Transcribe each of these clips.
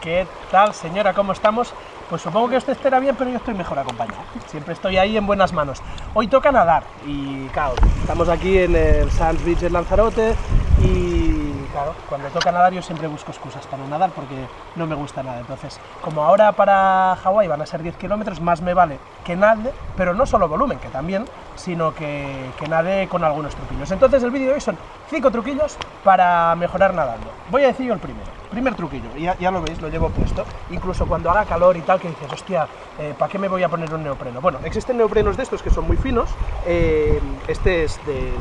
¿Qué tal, señora? ¿Cómo estamos? Pues supongo que usted estará bien, pero yo estoy mejor acompañado. Siempre estoy ahí en buenas manos. Hoy toca nadar y, claro, estamos aquí en el Sands Beach en Lanzarote y, claro, cuando toca nadar yo siempre busco excusas para nadar porque no me gusta nada. Entonces, como ahora para Hawái van a ser 10 kilómetros, más me vale que nade, pero no solo volumen, que también, sino que nade con algunos truquillos. Entonces, el vídeo de hoy son 5 truquillos para mejorar nadando. Voy a decir yo el primero. Primer truquillo, ya lo veis, lo llevo puesto, incluso cuando haga calor y tal, que dices, hostia, ¿para qué me voy a poner un neopreno? Bueno, existen neoprenos de estos que son muy finos, este es de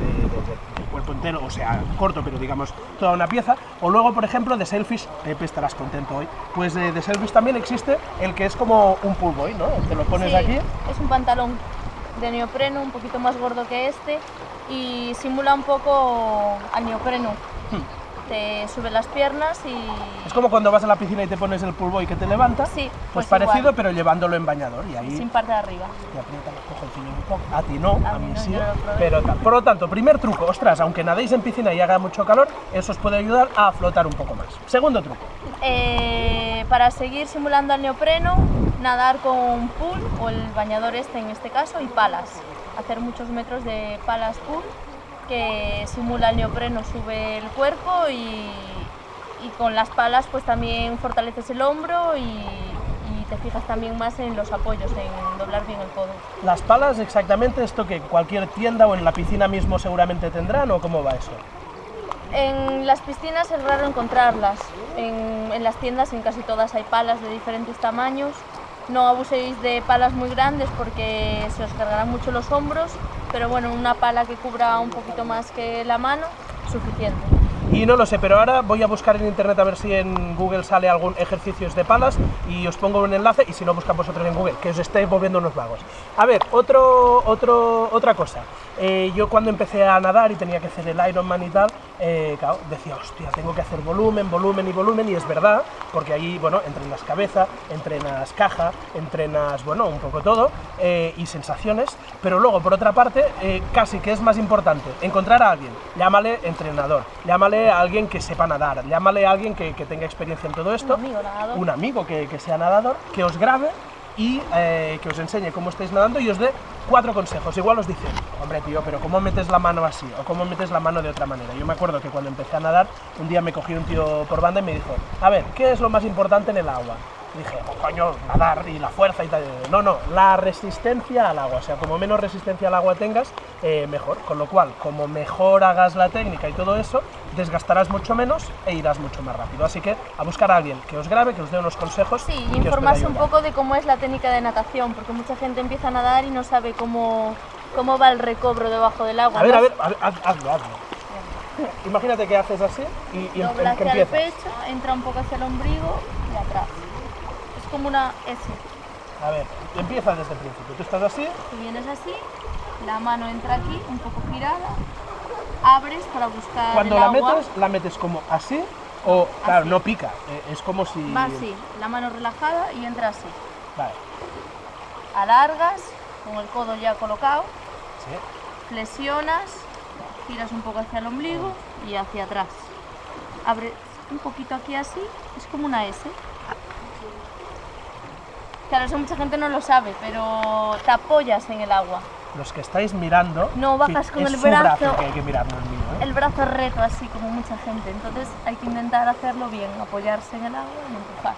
cuerpo entero, o sea, corto, pero digamos, toda una pieza, o luego, por ejemplo, de Selfish, Pepe, estarás contento hoy, pues de Selfish también existe el que es como un pull boy, ¿no? Te lo pones, sí, aquí. Es un pantalón de neopreno, un poquito más gordo que este, y simula un poco al neopreno. Te sube las piernas y... Es como cuando vas a la piscina y te pones el pull boy que te levanta. Sí, pues parecido, igual, pero llevándolo en bañador. Y ahí sin parte de arriba. Te aprieta los cojoncillos un poco. A ti no, a mí no, sí. Pero por lo tanto, primer truco, ostras, aunque nadéis en piscina y haga mucho calor, eso os puede ayudar a flotar un poco más. Segundo truco. Para seguir simulando al neopreno, nadar con pull, o el bañador este en este caso, y palas. Hacer muchos metros de palas pull, que simula el neopreno, sube el cuerpo y con las palas pues también fortaleces el hombro y te fijas también más en los apoyos, en doblar bien el codo. ¿Las palas exactamente esto que cualquier tienda o en la piscina mismo seguramente tendrán o cómo va eso? En las piscinas es raro encontrarlas, en las tiendas en casi todas hay palas de diferentes tamaños. No abuséis de palas muy grandes porque se os cargarán mucho los hombros, pero bueno, una pala que cubra un poquito más que la mano, suficiente. Y no lo sé, pero ahora voy a buscar en internet a ver si en Google sale algún ejercicio de palas y os pongo un enlace, y si no, buscad vosotros en Google, que os estáis volviendo unos vagos. A ver, otra cosa. Yo cuando empecé a nadar y tenía que hacer el Ironman y tal, claro, decía, hostia, tengo que hacer volumen, volumen y volumen, y es verdad, porque ahí, bueno, entrenas cabeza, entrenas caja, entrenas, bueno, un poco todo, y sensaciones, pero luego, por otra parte, casi que es más importante encontrar a alguien, llámale entrenador, llámale a alguien que sepa nadar, llámale a alguien que tenga experiencia en todo esto, un amigo que sea nadador, que os grabe y que os enseñe cómo estáis nadando y os dé 4 consejos. Igual os dice, hombre tío, pero ¿cómo metes la mano así? ¿O cómo metes la mano de otra manera? Yo me acuerdo que cuando empecé a nadar, un día me cogió un tío por banda y me dijo, a ver, ¿qué es lo más importante en el agua? Dije, oh, coño, nadar y la fuerza y tal. No, no, la resistencia al agua. O sea, como menos resistencia al agua tengas, mejor. Con lo cual, como mejor hagas la técnica y todo eso, desgastarás mucho menos e irás mucho más rápido. Así que a buscar a alguien que os grabe, que os dé unos consejos. Sí, y informarse un poco de cómo es la técnica de natación, porque mucha gente empieza a nadar y no sabe cómo va el recobro debajo del agua. A ver, hazlo. Imagínate que haces así y doblas hacia el pecho, entra un poco hacia el ombligo y atrás. Como una S. A ver, empieza desde el principio. Tú estás así. Tú vienes así, la mano entra aquí, un poco girada, abres para buscar cuando el agua. Cuando la metes como así o, así. Claro, no pica, es como si... Va así, la mano relajada y entra así. Vale. Alargas, con el codo ya colocado, sí. Flexionas, giras un poco hacia el ombligo y hacia atrás. Abres un poquito aquí así, es como una S. Claro, eso mucha gente no lo sabe, pero te apoyas en el agua. Los que estáis mirando... No bajas con el brazo. Es su brazo que hay que mirar, no el mío, ¿eh? El brazo recto, así como mucha gente. Entonces hay que intentar hacerlo bien, apoyarse en el agua y empujar.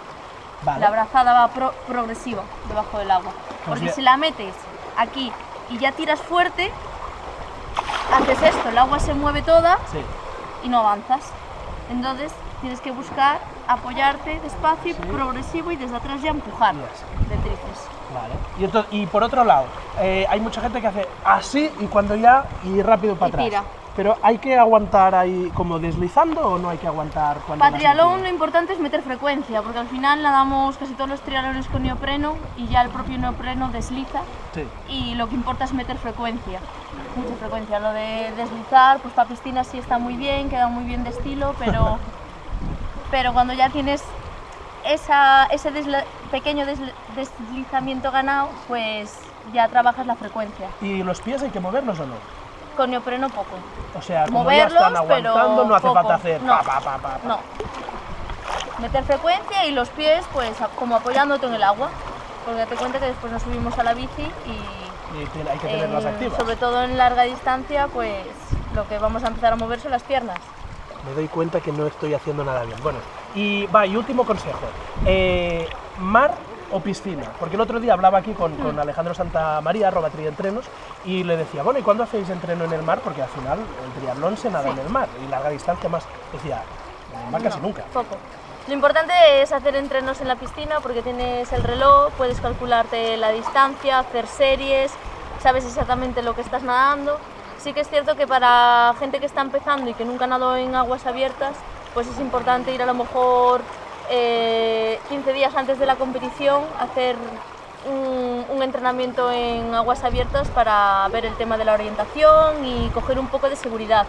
Vale. La brazada va progresiva debajo del agua. Porque pues si la metes aquí y ya tiras fuerte, haces esto, el agua se mueve toda, sí, y no avanzas. Entonces tienes que buscar apoyarte despacio, sí, progresivo, y desde atrás ya empujar, yes, de tríceps. Vale. Y, entonces, y por otro lado, hay mucha gente que hace así y cuando ya, y rápido para atrás. Tira. Pero ¿hay que aguantar ahí como deslizando o no hay que aguantar? Para triatlón lo importante es meter frecuencia, porque al final nadamos casi todos los triatlones con neopreno y ya el propio neopreno desliza, sí, y lo que importa es meter frecuencia, mucha frecuencia. Lo de deslizar, pues para piscina sí está muy bien, queda muy bien de estilo, pero... Pero cuando ya tienes ese pequeño deslizamiento ganado, pues ya trabajas la frecuencia. ¿Y los pies hay que moverlos o no? Con neopreno poco. O sea, como moverlos, ya están aguantando, pero no hace falta hacer pa, pa, pa, pa, pa. No. meter frecuencia y los pies pues como apoyándote en el agua, porque date cuenta que después nos subimos a la bici y hay que tenerlas activas. Sobre todo en larga distancia, pues lo que vamos a empezar a mover son las piernas. Me doy cuenta que no estoy haciendo nada bien. Bueno, y último consejo, mar o piscina, porque el otro día hablaba aquí con Alejandro Santamaría, @trientrenos, y le decía, bueno, ¿y cuándo hacéis entreno en el mar? Porque al final el triatlón se nada en el mar, y larga distancia más, decía, en el mar casi nunca. Poco. Lo importante es hacer entrenos en la piscina, porque tienes el reloj, puedes calcularte la distancia, hacer series, sabes exactamente lo que estás nadando. Sí que es cierto que para gente que está empezando y que nunca nadó en aguas abiertas, pues es importante ir a lo mejor 15 días antes de la competición, hacer un entrenamiento en aguas abiertas para ver el tema de la orientación y coger un poco de seguridad.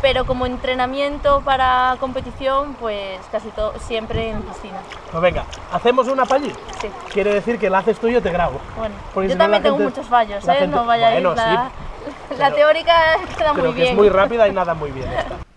Pero como entrenamiento para competición, pues casi todo siempre en piscina. Pues venga, ¿hacemos una para allí? Sí. Quiere decir que la haces tú y yo te grabo. Bueno, porque yo si también no, tengo muchos fallos, ¿eh? Gente, no vaya a ir la teórica queda muy bien. Que es muy rápida y nada muy bien esta.